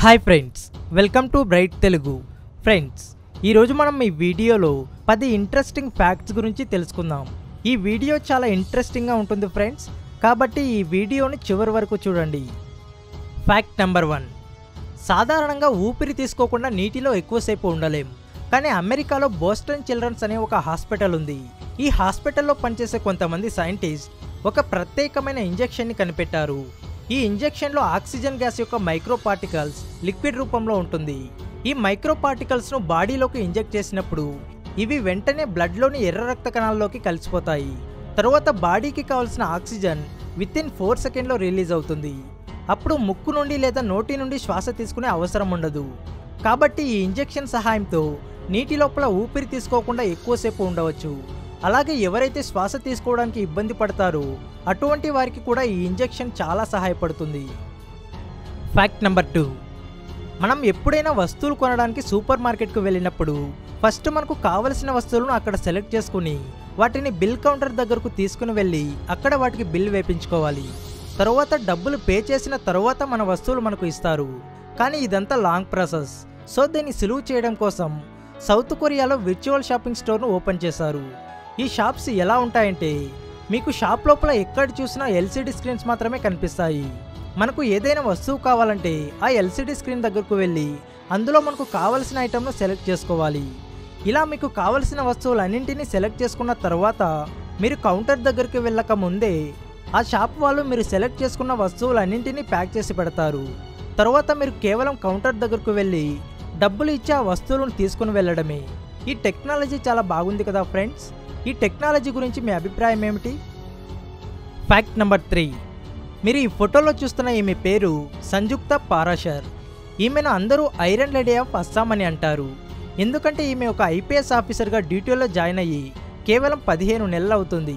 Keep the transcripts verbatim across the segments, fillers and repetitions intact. High friends welcome to bright Telugu friends ई रोजु मनम ई वीडियोलो पदि इंट्रेस्टिंग फैक्ट्स गुरिंची तेलुसुकुंदाम। ई वीडियो चाला इंट्रेस्टिंग गा उंटुंदी फ्रेंड्स काबट्टी ई वीडियोनी चिवरि वरकु चूडंडी। फैक्ट नंबर वन साधारणंगा ऊपिरि तीसुकोकुंडा नीटिलो एक्कुव सेपु उंडलेम कानी अमेरिकालो बोस्टन चिल्ड्रन्स अने ओक हास्पिटल उंदी। ई हास्पिटल्लो पनिचेसे कोंतमंदी साइंटिस्ट ओक प्रत्येकमैन इंजेक्शन नि कनिपेट्टारु। ఈ ఇంజెక్షన్ లో ఆక్సిజన్ గ్యాస్ యొక్క మైక్రో పార్టికల్స్ లిక్విడ్ రూపంలో ఉంటుంది। ఈ మైక్రో పార్టికల్స్ ను బాడీలోకి ఇంజెక్ట్ చేసినప్పుడు ఇవి వెంటనే బ్లడ్ లోని ఎర్ర రక్త కణాలలోకి కలిసిపోతాయి। తర్వాత బాడీకి కావాల్సిన oxygen with in four second లో రిలీజ్ అవుతుంది। అప్పుడు ముక్కు నుండి లేదా నోటి నుండి శ్వాస తీసుకునే అవసరం ఉండదు। కాబట్టి ఈ ఇంజెక్షన్ సహాయంతో నీటి లోపల ఊపిరి తీసుకోకుండా ఎక్కువసేపు ఉండవచ్చు। అలాగే ఎవరైతే శ్వాస తీసుకోవడానికి ఇబ్బంది పడతారో అటువంటి వారికి కూడా ఈ ఇంజెక్షన్ చాలా సహాయపడుతుంది। ఫ్యాక్ట్ నంబర్ టూ మనం ఎప్పుడైనా వస్తువులు కొనడానికి సూపర్ మార్కెట్‌కు వెళ్ళినప్పుడు ఫస్ట్ మనకు కావాల్సిన వస్తువులను అక్కడ సెలెక్ట్ చేసుకొని వాటిని బిల్ కౌంటర్ దగ్గరకు తీసుకొని వెళ్ళి అక్కడ వాటికి బిల్ వేయించుకోవాలి। తర్వాత డబ్బులు పే చేసిన తర్వాత మన వస్తువులు మనకు ఇస్తారు। కానీ ఇదంతా లాంగ్ ప్రాసెస్। సో దీన్ని సులువు చేయడం కోసం సౌత్ కొరియాలో విర్చువల్ షాపింగ్ స్టోర్ ను ఓపెన్ చేశారు। ఈ షాప్స్ ఎలా ఉంటాయంటే మీకు షాప్ లోపల ఎక్కడ చూసినా ఎల్సిడి స్క్రీన్స్ మాత్రమే కనిపిస్తాయి। మనకు ఏదైనా వస్తువు కావాలంటే ఆ ఎల్సిడి స్క్రీన్ దగ్గరకు వెళ్ళి అందులో మనకు కావాల్సిన ఐటెంను సెలెక్ట్ చేసుకోవాలి। ఇలా మీకు కావాల్సిన వస్తువులన్నింటినీ సెలెక్ట్ చేసుకున్న తర్వాత మీరు కౌంటర్ దగ్గరికి వెళ్ళక ముందే ఆ షాప్ వాళ్ళు మీరు సెలెక్ట్ చేసుకున్న వస్తువులన్నింటినీ ప్యాక్ చేసి పెడతారు। తర్వాత మీరు కేవలం కౌంటర్ దగ్గరకు వెళ్ళి డబ్బులు ఇచ్చి ఆ వస్తువులను తీసుకుని వెళ్ళడమే। ఈ టెక్నాలజీ చాలా బాగుంది కదా ఫ్రెండ్స్। ఈ టెక్నాలజీ గురించి మీ అభిప్రాయం ఏమిటి? ఫ్యాక్ట్ నంబర్ త్రీ మీరు ఈ ఫోటోలో చూస్తున్న ఈమె పేరు సంయుక్త పారాశర్। ఈమెను అందరూ ఐరన్ లేడీ ఆఫ్ అస్సాం అని అంటారు। ఎందుకంటే ఈమె ఒక ఐపీఎస్ ఆఫీసర్గా డ్యూటీలో జాయిన్ అయ్యి కేవలం పదిహేను నెలలు అవుతుంది।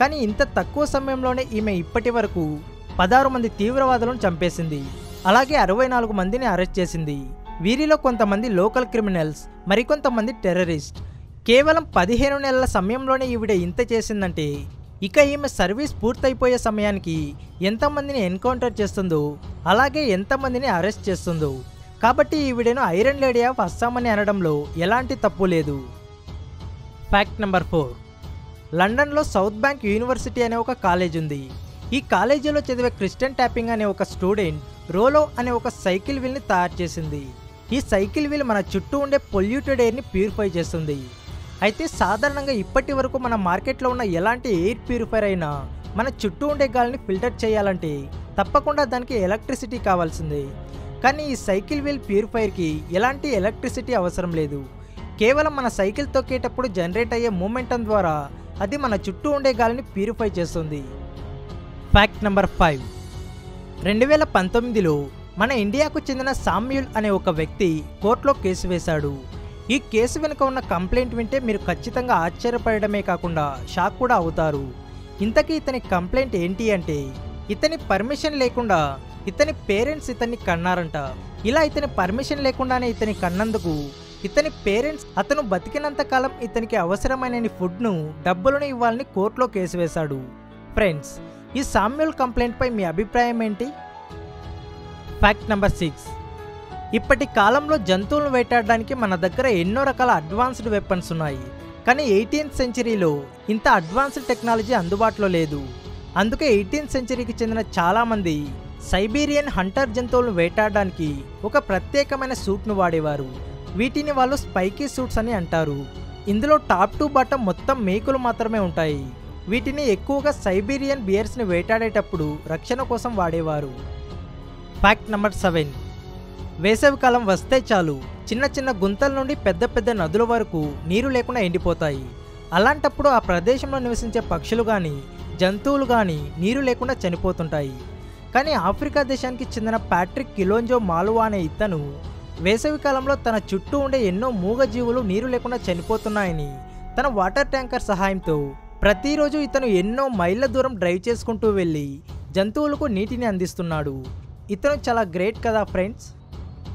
కానీ ఇంత తక్కువ సమయంలోనే ఈమె ఇప్పటి వరకు పదహారు మంది తీవ్రవాదులను చంపేసింది, అలాగే అరవై నాలుగు మందిని అరెస్ట్ చేసింది। వీరిలో కొంతమంది లోకల్ క్రిమినల్స్, మరికొంతమంది టెర్రరిస్ట్। కేవలం పదిహేను నెలల సమయంలోనే ఈవిడ ఇంత చేసిందంటే ఇక ఈమె సర్వీస్ పూర్తయిపోయే సమయానికి ఎంతమందిని ఎన్కౌంటర్ చేస్తుందో అలాగే ఎంతమందిని అరెస్ట్ చేస్తుందో। కాబట్టి ఈవిడను ఐరన్ లేడీ ఆఫ్ అస్సాం అని అనడంలో ఎలాంటి తప్పు లేదు। ఫ్యాక్ట్ నెంబర్ ఫోర్ లండన్లో సౌత్ బ్యాంక్ యూనివర్సిటీ అనే ఒక కాలేజ్ ఉంది। ఈ కాలేజీలో చదివే క్రిస్టియన్ ట్యాపింగ్ అనే ఒక స్టూడెంట్ రోలో అనే ఒక సైకిల్ వీల్ని తయారు చేసింది। ఈ సైకిల్ వీల్ మన చుట్టూ ఉండే పొల్యూటెడ్ ఎయిర్ని ప్యూరిఫై చేస్తుంది। అయితే సాధారణంగా ఇప్పటి వరకు మన మార్కెట్లో ఉన్న ఎలాంటి ఎయిర్ ప్యూరిఫైర్ అయినా మన చుట్టూ ఉండే గాలిని ఫిల్టర్ చేయాలంటే తప్పకుండా దానికి ఎలక్ట్రిసిటీ కావాల్సిందే। కానీ ఈ సైకిల్ వీల్ ప్యూరిఫైర్కి ఎలాంటి ఎలక్ట్రిసిటీ అవసరం లేదు। కేవలం మన సైకిల్ తొక్కేటప్పుడు జనరేట్ అయ్యే మూమెంటం ద్వారా అది మన చుట్టూ ఉండే గాలిని ప్యూరిఫై చేస్తుంది। ఫ్యాక్ట్ నెంబర్ ఫైవ్ రెండు వేల పంతొమ్మిదిలో మన ఇండియాకు చెందిన సామ్యూల్ అనే ఒక వ్యక్తి కోర్టులో కేసు వేశాడు। ఈ కేసు వెనుక ఉన్న కంప్లైంట్ వింటే మీరు ఖచ్చితంగా ఆశ్చర్యపడడమే కాకుండా షాక్ కూడా అవుతారు। ఇంతకీ ఇతని కంప్లైంట్ ఏంటి అంటే ఇతని పర్మిషన్ లేకుండా ఇతని పేరెంట్స్ ఇతన్ని కన్నారంట। ఇలా ఇతని పర్మిషన్ లేకుండానే ఇతని కన్నందుకు ఇతని పేరెంట్స్ అతను బతికినంత కాలం ఇతనికి అవసరమైన ఫుడ్ను, డబ్బులను ఇవ్వాలని కోర్టులో కేసు వేశాడు। ఫ్రెండ్స్ ఈ సామ్యూల్ కంప్లైంట్పై మీ అభిప్రాయం ఏంటి? ఫ్యాక్ట్ నెంబర్ సిక్స్ ఇప్పటి కాలంలో జంతువులను వేటాడడానికి మన దగ్గర ఎన్నో రకాల అడ్వాన్స్డ్ వెపన్స్ ఉన్నాయి. కానీ ఎయిటీన్త్ సెంచరీలో ఇంత అడ్వాన్స్డ్ టెక్నాలజీ అందుబాటులో లేదు। అందుకే ఎయిటీన్త్ సెంచరీకి చెందిన చాలామంది సైబీరియన్ హంటర్ జంతువులను వేటాడడానికి ఒక ప్రత్యేకమైన సూట్ను వాడేవారు। వీటిని వాళ్ళు స్పైకీ సూట్స్ అని అంటారు। ఇందులో టాప్ టు బాటం మొత్తం మేకులు మాత్రమే ఉంటాయి। వీటిని ఎక్కువగా సైబీరియన్ బియర్స్ని వేటాడేటప్పుడు రక్షణ కోసం వాడేవారు। ఫ్యాక్ట్ నెంబర్ సెవెన్ వేసవికాలం వస్తే చాలు చిన్న చిన్న గుంతల నుండి పెద్ద పెద్ద నదుల వరకు నీరు లేకుండా ఎండిపోతాయి। అలాంటప్పుడు ఆ ప్రదేశంలో నివసించే పక్షులు కానీ జంతువులు కానీ నీరు లేకుండా చనిపోతుంటాయి। కానీ ఆఫ్రికా దేశానికి చెందిన ప్యాట్రిక్ కిలోంజో మాలువా అనే ఇతను వేసవికాలంలో తన చుట్టూ ఉండే ఎన్నో మూగజీవులు నీరు లేకుండా చనిపోతున్నాయని తన వాటర్ ట్యాంకర్ సహాయంతో ప్రతిరోజు ఇతను ఎన్నో మైళ్ళ దూరం డ్రైవ్ చేసుకుంటూ వెళ్ళి జంతువులకు నీటిని అందిస్తున్నాడు। ఇతను చాలా గ్రేట్ కదా ఫ్రెండ్స్।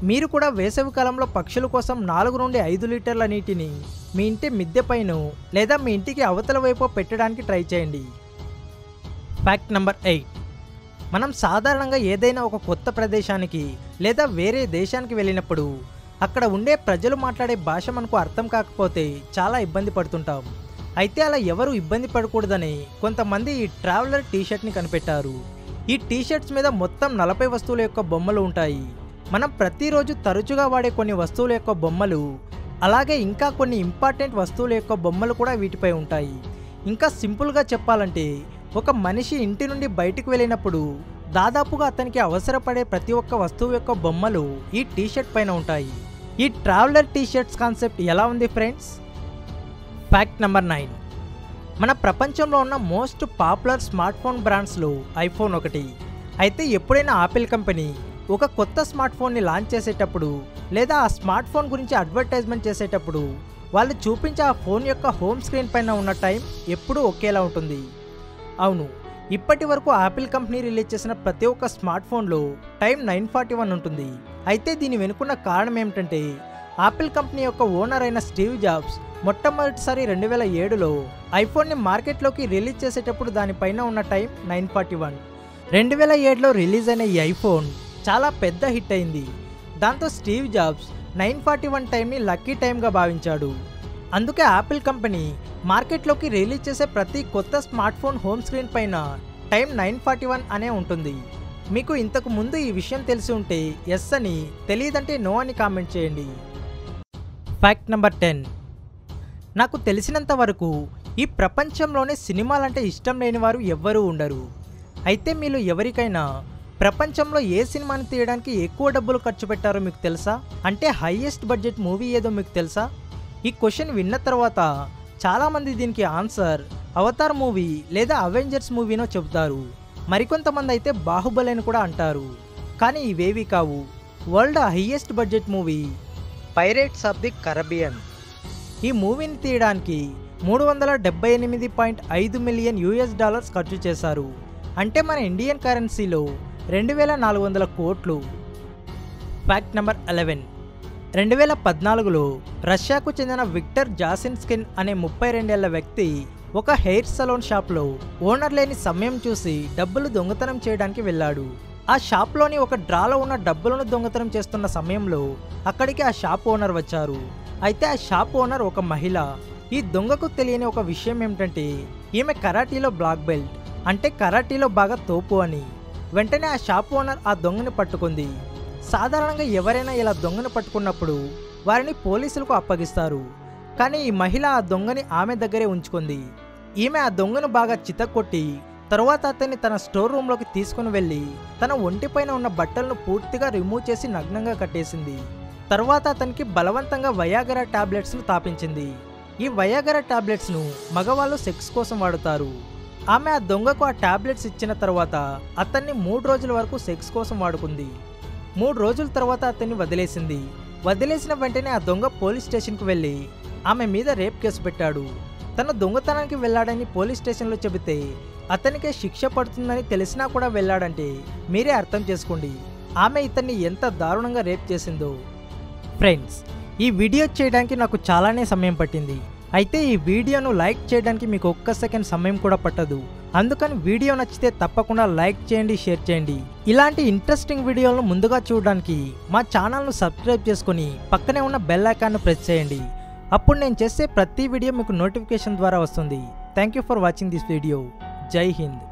మీరు కూడా వేసవికాలంలో పక్షుల కోసం నాలుగు నుండి ఐదు లీటర్ల నీటిని మీ ఇంటి మిద్దెపైన లేదా మీ ఇంటికి అవతల వైపు పెట్టడానికి ట్రై చేయండి। ఫ్యాక్ట్ నెంబర్ ఎయిట్ మనం సాధారణంగా ఏదైనా ఒక కొత్త ప్రదేశానికి లేదా వేరే దేశానికి వెళ్ళినప్పుడు అక్కడ ఉండే ప్రజలు మాట్లాడే భాష మనకు అర్థం కాకపోతే చాలా ఇబ్బంది పడుతుంటాం. అయితే అలా ఎవరు ఇబ్బంది పడకూడదని కొంతమంది ఈ ట్రావెలర్ టీషర్ట్ని కనిపెట్టారు. ఈ టీషర్ట్స్ మీద మొత్తం నలభై వస్తువుల యొక్క బొమ్మలు ఉంటాయి. మనం ప్రతిరోజు తరచుగా వాడే కొన్ని వస్తువుల యొక్క బొమ్మలు, అలాగే ఇంకా కొన్ని ఇంపార్టెంట్ వస్తువుల యొక్క బొమ్మలు కూడా వీటిపై ఉంటాయి. ఇంకా సింపుల్గా చెప్పాలంటే ఒక మనిషి ఇంటి నుండి బయటకు వెళ్ళినప్పుడు దాదాపుగా అతనికి అవసరపడే ప్రతి ఒక్క వస్తువు యొక్క బొమ్మలు ఈ టీషర్ట్ పైన ఉంటాయి. ఈ ట్రావెలర్ టీషర్ట్స్ కాన్సెప్ట్ ఎలా ఉంది ఫ్రెండ్స్? ఫ్యాక్ట్ నెంబర్ నైన్, మన ప్రపంచంలో ఉన్న మోస్ట్ పాపులర్ స్మార్ట్ ఫోన్ బ్రాండ్స్లో ఐఫోన్ ఒకటి. అయితే ఎప్పుడైనా ఆపిల్ కంపెనీ ఒక కొత్త స్మార్ట్ ఫోన్ని లాంచ్ చేసేటప్పుడు లేదా ఆ స్మార్ట్ ఫోన్ గురించి అడ్వర్టైజ్మెంట్ చేసేటప్పుడు వాళ్ళు చూపించే ఆ ఫోన్ యొక్క హోమ్ స్క్రీన్ పైన ఉన్న టైం ఎప్పుడూ ఒకేలా ఉంటుంది. అవును, ఇప్పటి వరకు ఆపిల్ కంపెనీ రిలీజ్ చేసిన ప్రతి ఒక్క స్మార్ట్ ఫోన్లో టైం నైన్ ఫార్టీ వన్ ఉంటుంది. అయితే దీని వెనుకున్న కారణం ఏమిటంటే ఆపిల్ కంపెనీ యొక్క ఓనర్ అయిన స్టీవ్ జాబ్స్ మొట్టమొదటిసారి రెండు వేల ఏడులో ఐఫోన్ని మార్కెట్లోకి రిలీజ్ చేసేటప్పుడు దానిపైన ఉన్న టైం నైన్ ఫార్టీ వన్. రెండు వేల ఏడులో రిలీజ్ అయిన ఈ ఐఫోన్ చాలా పెద్ద హిట్ అయింది. దాంతో Steve Jobs nine forty one టైంని లక్కీ టైంగా భావించాడు. అందుకే యాపిల్ కంపెనీ మార్కెట్లోకి రిలీజ్ చేసే ప్రతి కొత్త స్మార్ట్ ఫోన్ హోమ్ స్క్రీన్ పైన టైం నైన్ ఫార్టీ వన్ అనే ఉంటుంది. మీకు ఇంతకు ముందు ఈ విషయం తెలిసి ఉంటే ఎస్ అని, తెలియదంటే నో అని కామెంట్ చేయండి. ఫ్యాక్ట్ నెంబర్ టెన్, నాకు తెలిసినంత వరకు ఈ ప్రపంచంలోనే సినిమాలంటే ఇష్టం లేని వారు ఎవ్వరూ ఉండరు. అయితే మీరు ఎవరికైనా ప్రపంచంలో ఏ సినిమాని తీయడానికి ఎక్కువ డబ్బులు ఖర్చు పెట్టారో మీకు తెలుసా? అంటే హైయెస్ట్ బడ్జెట్ మూవీ ఏదో మీకు తెలుసా? ఈ క్వశ్చన్ విన్న తర్వాత చాలామంది దీనికి ఆన్సర్ అవతార్ మూవీ లేదా అవెంజర్స్ మూవీనో చెబుతారు. మరికొంతమంది అయితే బాహుబలి అని కూడా అంటారు. కానీ ఇవేవి కావు. World highest budget movie pirates of the Caribbean. ఈ మూవీని తీయడానికి మూడు వందల డెబ్బై ఎనిమిది పాయింట్ ఐదు మిలియన్ యూఎస్ డాలర్స్ ఖర్చు చేశారు. అంటే మన ఇండియన్ కరెన్సీలో రెండు వేల నాలుగు వందల కోట్లు. ఫ్యాక్ట్ నెంబర్ ఎలెవెన్, రెండు వేల పద్నాలుగులో రష్యాకు చెందిన విక్టర్ జాసిన్స్కిన్ అనే ముప్పై రెండేళ్ల వ్యక్తి ఒక హెయిర్ సలూన్ షాప్లో ఓనర్ లేని సమయం చూసి డబ్బులు దొంగతనం చేయడానికి వెళ్ళాడు. ఆ షాప్లోని ఒక డ్రాలో ఉన్న డబ్బులను దొంగతనం చేస్తున్న సమయంలో అక్కడికి ఆ షాప్ ఓనర్ వచ్చారు. అయితే ఆ షాప్ ఓనర్ ఒక మహిళ. ఈ దొంగకు తెలియని ఒక విషయం ఏమిటంటే ఈమె కరాటీలో బ్లాక్ బెల్ట్, అంటే కరాటీలో బాగా తోపు అని. వెంటనే ఆ షాప్ ఓనర్ ఆ దొంగను పట్టుకుంది. సాధారణంగా ఎవరైనా ఇలా దొంగను పట్టుకున్నప్పుడు వారిని పోలీసులకు అప్పగిస్తారు. కానీ ఈ మహిళ ఆ దొంగని ఆమె దగ్గరే ఉంచుకుంది. ఈమె ఆ దొంగను బాగా చితక్కొట్టి తర్వాత అతన్ని తన స్టోర్ రూమ్లోకి తీసుకుని వెళ్ళి తన ఒంటిపైన ఉన్న బట్టలను పూర్తిగా రిమూవ్ చేసి నగ్నంగా కట్టేసింది. తర్వాత అతనికి బలవంతంగా వయాగరా టాబ్లెట్స్ను తాపించింది. ఈ వయాగరా టాబ్లెట్స్ను మగవాళ్ళు సెక్స్ కోసం వాడుతారు. ఆమె ఆ దొంగకు ఆ టాబ్లెట్స్ ఇచ్చిన తర్వాత అతన్ని మూడు రోజుల వరకు సెక్స్ కోసం వాడుకుంది. మూడు రోజుల తర్వాత అతన్ని వదిలేసింది. వదిలేసిన వెంటనే ఆ దొంగ పోలీస్ స్టేషన్కు వెళ్ళి ఆమె మీద రేప్ కేసు పెట్టాడు. తన దొంగతనానికి వెళ్ళాడని పోలీస్ స్టేషన్లో చెబితే అతనికే శిక్ష పడుతుందని తెలిసినా కూడా వెళ్ళాడంటే మీరే అర్థం చేసుకోండి ఆమె ఇతన్ని ఎంత దారుణంగా రేప్ చేసిందో. ఫ్రెండ్స్, ఈ వీడియో చేయడానికి నాకు చాలానే సమయం పట్టింది. అయితే ఈ వీడియోను లైక్ చేయడానికి మీకు ఒక్క సెకండ్ సమయం కూడా పట్టదు. అందుకని వీడియో నచ్చితే తప్పకుండా లైక్ చేయండి, షేర్ చేయండి. ఇలాంటి ఇంట్రెస్టింగ్ వీడియోలను ముందుగా చూడడానికి మా ఛానల్ను సబ్స్క్రైబ్ చేసుకుని పక్కనే ఉన్న బెల్ ఐకాన్ను ప్రెస్ చేయండి. అప్పుడు నేను చేసే ప్రతి వీడియో మీకు నోటిఫికేషన్ ద్వారా వస్తుంది. Thank you for watching this video. జై హింద్.